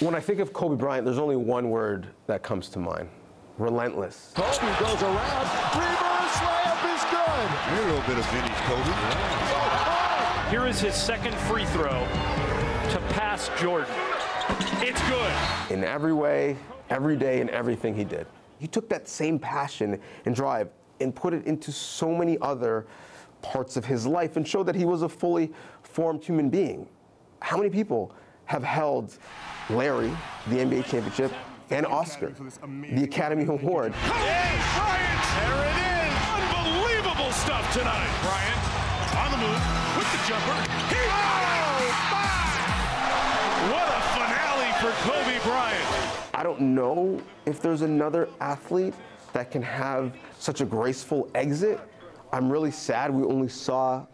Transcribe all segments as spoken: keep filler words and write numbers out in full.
When I think of Kobe Bryant, there's only one word that comes to mind. Relentless. Kobe goes around. Reverse layup is good. You're a little bit of Vinnie's Kobe. Yeah. Here is his second free throw to pass Jordan. It's good. In every way, every day, and everything he did. He took that same passion and drive and put it into so many other parts of his life and showed that he was a fully formed human being. How many people have held Larry, the N B A championship, and Oscar, the Academy Award? Hey, Bryant! There it is! Unbelievable stuff tonight! Bryant on the move with the jumper. He oh, my! What a finale for Kobe Bryant! I don't know if there's another athlete that can have such a graceful exit. I'm really sad we only saw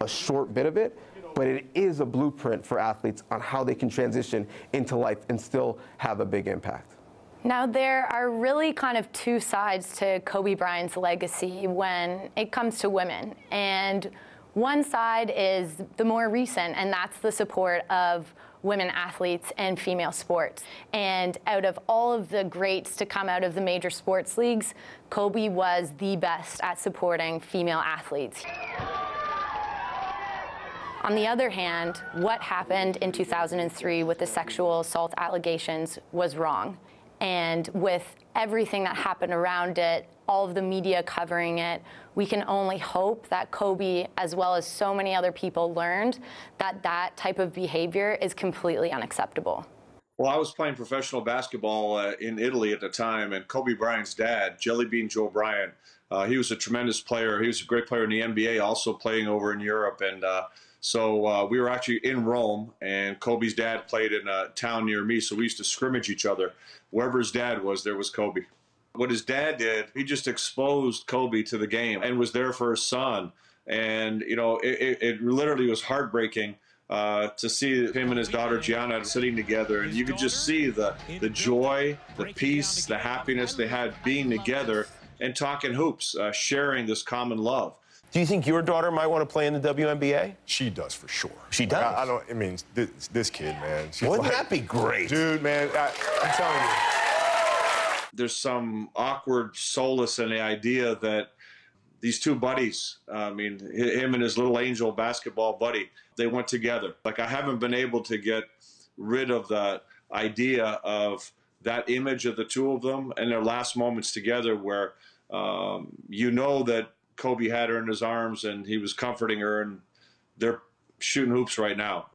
a short bit of it, but it is a blueprint for athletes on how they can transition into life and still have a big impact. Now, there are really kind of two sides to Kobe Bryant's legacy when it comes to women. And one side is the more recent, and that's the support of women athletes and female sports. And out of all of the greats to come out of the major sports leagues, Kobe was the best at supporting female athletes. On the other hand, what happened in two thousand three with the sexual assault allegations was wrong. And with everything that happened around it, all of the media covering it, we can only hope that Kobe, as well as so many other people, learned that that type of behavior is completely unacceptable. Well, I was playing professional basketball uh, in Italy at the time, and Kobe Bryant's dad, Jellybean Joe Bryant, uh, he was a tremendous player. He was a great player in the N B A, also playing over in Europe. And uh, so uh, we were actually in Rome, and Kobe's dad played in a town near me, so we used to scrimmage each other. Wherever his dad was, there was Kobe. What his dad did, he just exposed Kobe to the game and was there for his son. And, you know, it, it literally was heartbreaking uh, to see him and his daughter Gianna sitting together. And you could just see the, the joy, the peace, the happiness they had being together and talking hoops, uh, sharing this common love. Do you think your daughter might want to play in the W N B A? She does, for sure. She does? I, I don't, I mean, this, this kid, man. Wouldn't like, that be great? Dude, man, I, I'm telling you. There's some awkward solace in the idea that these two buddies, I mean, him and his little angel basketball buddy, they went together. Like, I haven't been able to get rid of the idea of that image of the two of them and their last moments together where um, you know that Kobe had her in his arms and he was comforting her, and they're shooting hoops right now.